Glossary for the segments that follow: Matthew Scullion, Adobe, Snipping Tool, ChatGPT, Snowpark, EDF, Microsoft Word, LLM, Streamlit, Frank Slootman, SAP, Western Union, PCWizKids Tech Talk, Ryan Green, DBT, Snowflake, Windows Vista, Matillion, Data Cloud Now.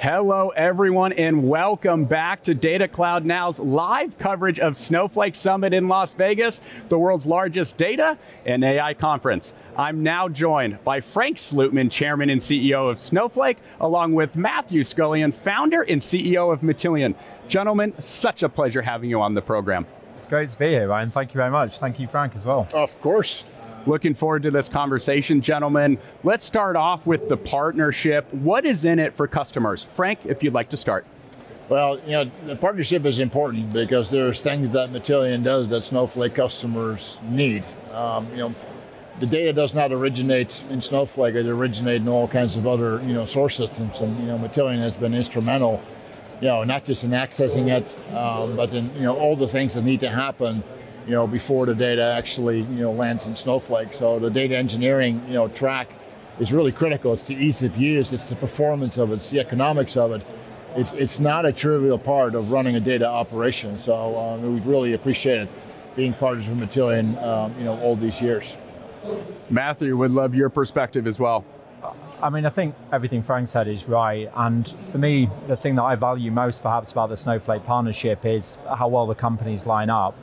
Hello everyone and welcome back to Data Cloud Now's live coverage of Snowflake Summit in Las Vegas, the world's largest data and AI conference. I'm now joined by Frank Slootman, Chairman and CEO of Snowflake, along with Matthew Scullion, Founder and CEO of Matillion. Gentlemen, such a pleasure having you on the program. It's great to be here, Ryan. Thank you very much. Thank you, Frank, as well. Of course. Looking forward to this conversation, gentlemen. Let's start off with the partnership. What is in it for customers? Frank, if you'd like to start. Well, you know, the partnership is important because there's things that Matillion does that Snowflake customers need. You know, the data does not originate in Snowflake, it originates in all kinds of other, you know, source systems, and, you know, Matillion has been instrumental, you know, not just in accessing it, but in, you know, all the things that need to happen, you know, before the data actually, you know, lands in Snowflake. So the data engineering, you know, track is really critical. It's the ease of use, it's the performance of it, it's the economics of it. It's not a trivial part of running a data operation. So we really appreciate being partners with Matillion, you know, all these years. Matthew, would love your perspective as well. I mean, I think everything Frank said is right, and for me, the thing that I value most perhaps about the Snowflake partnership is how well the companies line up.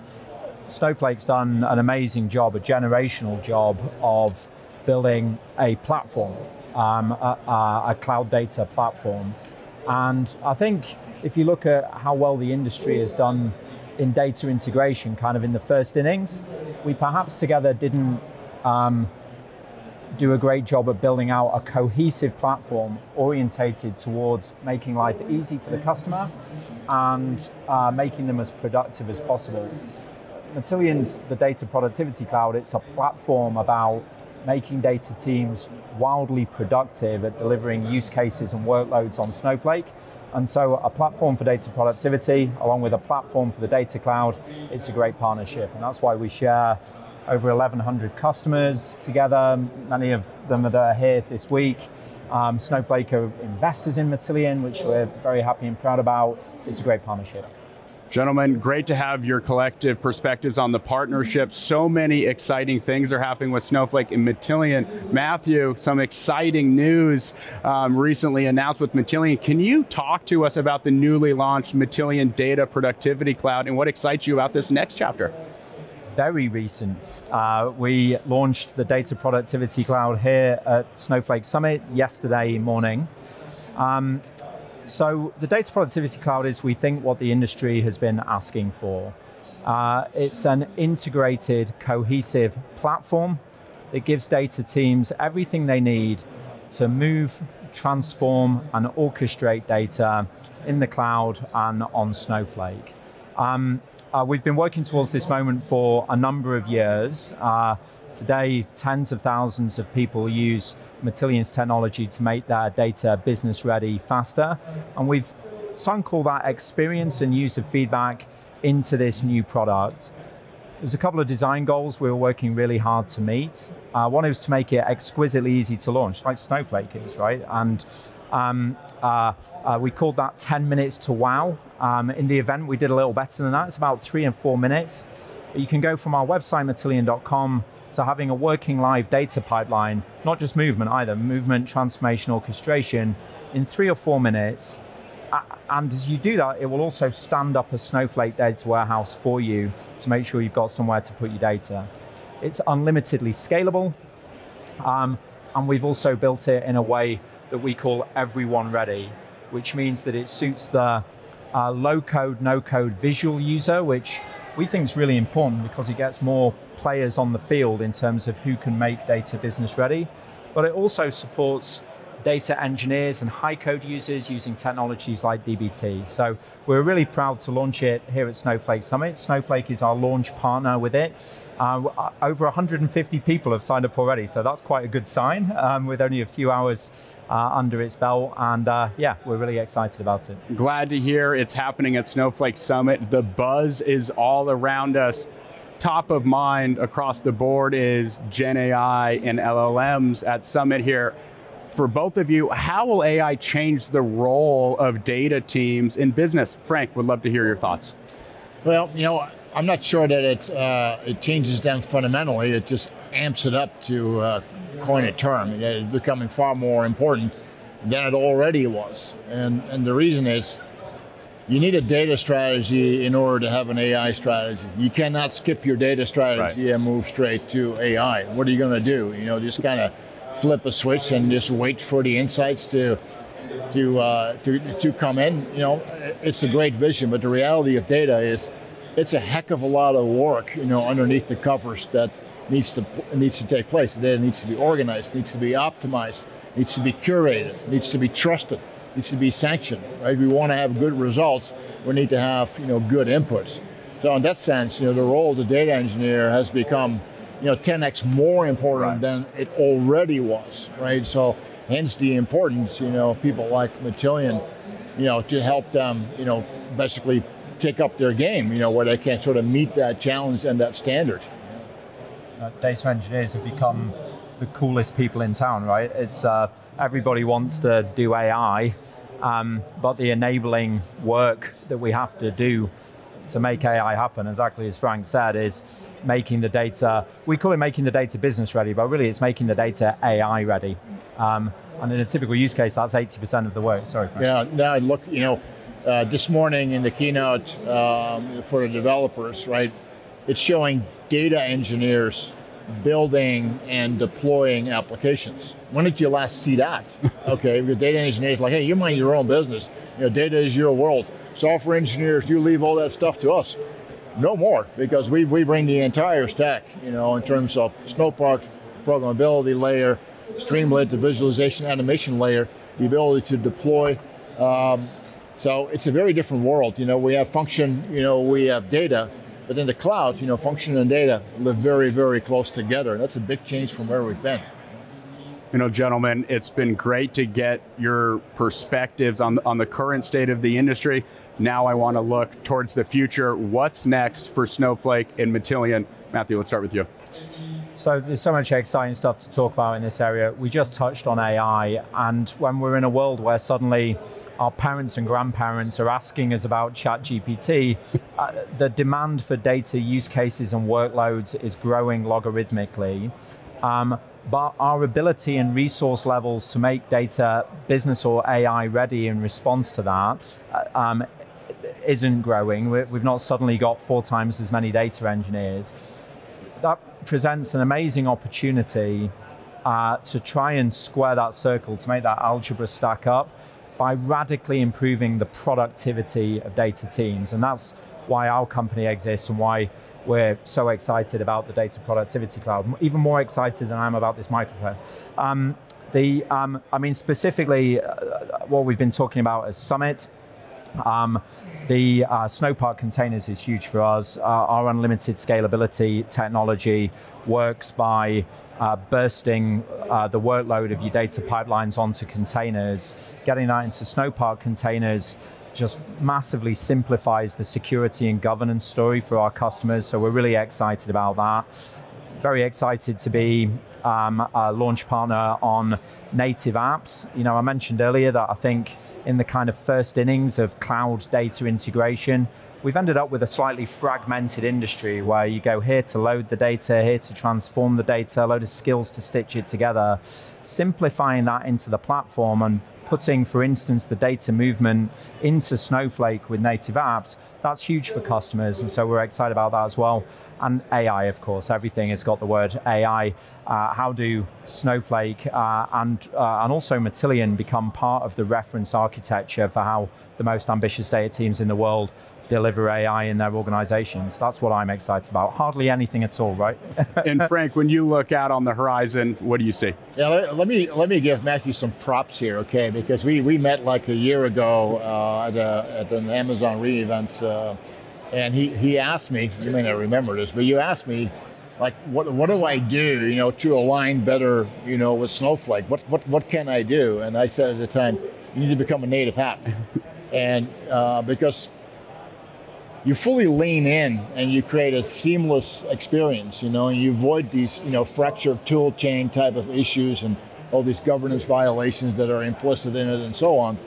Snowflake's done an amazing job, a generational job of building a platform, a cloud data platform. And I think if you look at how well the industry has done in data integration, kind of in the first innings, we perhaps together didn't do a great job of building out a cohesive platform orientated towards making life easy for the customer and making them as productive as possible. Matillion's the Data Productivity Cloud. It's a platform about making data teams wildly productive at delivering use cases and workloads on Snowflake. And so a platform for data productivity, along with a platform for the data cloud, it's a great partnership. And that's why we share over 1,100 customers together. Many of them that are here this week. Snowflake are investors in Matillion, which we're very happy and proud about. It's a great partnership. Gentlemen, great to have your collective perspectives on the partnership. So many exciting things are happening with Snowflake and Matillion. Matthew, some exciting news recently announced with Matillion. Can you talk to us about the newly launched Matillion Data Productivity Cloud and what excites you about this next chapter? Very recent. We launched the Data Productivity Cloud here at Snowflake Summit yesterday morning. So the Data Productivity Cloud is, we think, what the industry has been asking for. It's an integrated, cohesive platform that gives data teams everything they need to move, transform, and orchestrate data in the cloud and on Snowflake. We've been working towards this moment for a number of years. Today, tens of thousands of people use Matillion's technology to make their data business ready faster. And we've sunk all that experience and user feedback into this new product. There's a couple of design goals we were working really hard to meet. One is to make it exquisitely easy to launch, like Snowflake is, right? And we called that 10 minutes to wow. In the event, we did a little better than that. It's about 3 and 4 minutes. You can go from our website, matillion.com, to having a working live data pipeline, not just movement either, movement, transformation, orchestration, in 3 or 4 minutes. And as you do that, it will also stand up a Snowflake data warehouse for you to make sure you've got somewhere to put your data. It's unlimitedly scalable, and we've also built it in a way that we call everyone ready, which means that it suits the low-code, no-code visual user, which we think is really important because it gets more players on the field in terms of who can make data business ready. But it also supports data engineers and high-code users using technologies like DBT. So we're really proud to launch it here at Snowflake Summit. Snowflake is our launch partner with it. Over 150 people have signed up already, so that's quite a good sign with only a few hours under its belt, and yeah, we're really excited about it. Glad to hear it's happening at Snowflake Summit. The buzz is all around us. Top of mind across the board is Gen AI and LLMs at Summit here. For both of you, how will AI change the role of data teams in business? Frank, would love to hear your thoughts. Well, you know, I'm not sure that it changes them fundamentally, it just amps it up, to coin a term. It's becoming far more important than it already was. And the reason is, you need a data strategy in order to have an AI strategy. You cannot skip your data strategy and move straight to AI. What are you going to do? You know, just kind of flip a switch and just wait for the insights to come in. You know, it's a great vision, but the reality of data is, it's a heck of a lot of work, you know, underneath the covers that needs to take place. The data needs to be organized, needs to be optimized, needs to be curated, needs to be trusted. Needs to be sanctioned, right? We want to have good results, we need to have, you know, good inputs. So in that sense, you know, the role of the data engineer has become, you know, 10x more important than it already was, right? So hence the importance, you know, people like Matillion, you know, to help them, you know, basically take up their game, you know, where they can sort of meet that challenge and that standard. Data engineers have become the coolest people in town, right? It's everybody wants to do AI, but the enabling work that we have to do to make AI happen, exactly as Frank said, is making the data, we call it making the data business ready, but really it's making the data AI ready. And in a typical use case, that's 80% of the work. Sorry, Frank. Yeah, now look, you know, this morning in the keynote for the developers, right, it's showing data engineers building and deploying applications. When did you last see that? Okay, your data engineers like, hey, you mind your own business. You know, data is your world. Software engineers, you leave all that stuff to us. No more, because we bring the entire stack, you know, in terms of Snowpark, programmability layer, Streamlit, the visualization animation layer, the ability to deploy. So it's a very different world. You know, we have function, you know, we have data, but in the cloud, you know, function and data live very, very close together. And that's a big change from where we've been. You know, gentlemen, it's been great to get your perspectives on the current state of the industry. Now I want to look towards the future. What's next for Snowflake and Matillion? Matthew, let's start with you. So there's so much exciting stuff to talk about in this area. We just touched on AI, and when we're in a world where suddenly our parents and grandparents are asking us about ChatGPT, the demand for data use cases and workloads is growing logarithmically. But our ability and resource levels to make data business or AI ready in response to that isn't growing. We've not suddenly got 4 times as many data engineers. That presents an amazing opportunity to try and square that circle, to make that algebra stack up by radically improving the productivity of data teams. And that's why our company exists and why we're so excited about the Data Productivity Cloud, even more excited than I am about this microphone. I mean, specifically what we've been talking about as Summit, the Snowpark containers is huge for us. Our unlimited scalability technology works by bursting the workload of your data pipelines onto containers. Getting that into Snowpark containers just massively simplifies the security and governance story for our customers, so we're really excited about that. Very excited to be a launch partner on native apps. You know, I mentioned earlier that I think in the kind of first innings of cloud data integration, we've ended up with a slightly fragmented industry where you go here to load the data, here to transform the data, a load of skills to stitch it together. Simplifying that into the platform and putting, for instance, the data movement into Snowflake with native apps, that's huge for customers, and so we're excited about that as well. And AI, of course, everything has got the word AI. How do Snowflake and also Matillion become part of the reference architecture for how the most ambitious data teams in the world deliver AI in their organizations? That's what I'm excited about. Hardly anything at all, right? And Frank, when you look out on the horizon, what do you see? Yeah, let me give Matthew some props here, okay? Because we met like a year ago at an Amazon re-event, and he asked me, you may not remember this, but you asked me, like, what do I do, you know, to align better, you know, with Snowflake? What can I do? And I said at the time, you need to become a native app. And because you fully lean in and you create a seamless experience, you know, and you avoid these, you know, fractured tool chain type of issues and all these governance violations that are implicit in it and so on.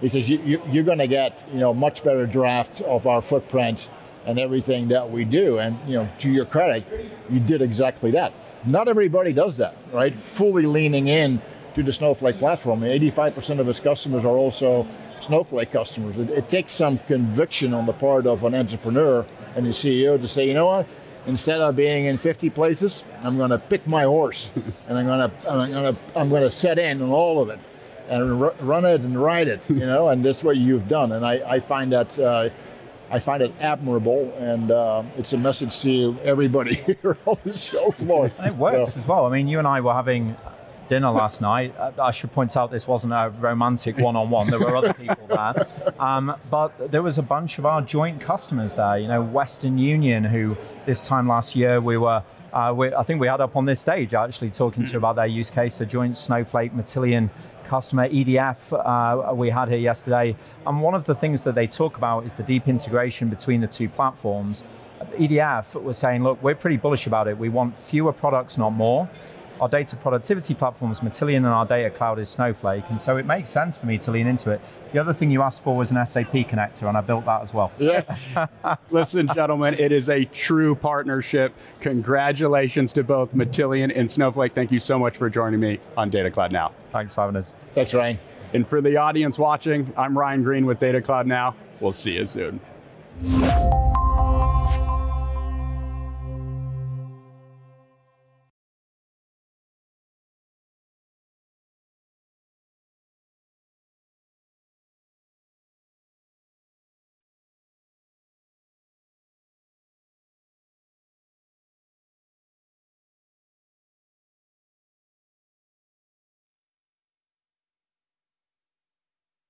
He says, you're going to get, you know, much better draft of our footprint and everything that we do. And, you know, to your credit, you did exactly that. Not everybody does that, right? Fully leaning in to the Snowflake platform. 85% of its customers are also Snowflake customers. It takes some conviction on the part of an entrepreneur and the CEO to say, you know what, instead of being in 50 places, I'm going to pick my horse and I'm going to set in on all of it and run it and ride it, you know, and that's what you've done. And I find it admirable, and it's a message to everybody here on the show floor. And it works as well. I mean, you and I were having dinner last night. I should point out this wasn't a romantic one-on-one. There were other people there. But there was a bunch of our joint customers there. You know, Western Union, who this time last year we were, I think we had up on this stage actually talking to about their use case, a joint Snowflake Matillion customer, EDF, we had here yesterday. And one of the things that they talk about is the deep integration between the two platforms. EDF was saying, look, we're pretty bullish about it. We want fewer products, not more. Our data productivity platform is Matillion and our data cloud is Snowflake, and so it makes sense for me to lean into it. The other thing you asked for was an SAP connector, and I built that as well. Yes. Listen, gentlemen, it is a true partnership. Congratulations to both Matillion and Snowflake. Thank you so much for joining me on Data Cloud Now. Thanks for having us. Thanks, Ryan. And for the audience watching, I'm Ryan Green with Data Cloud Now. We'll see you soon.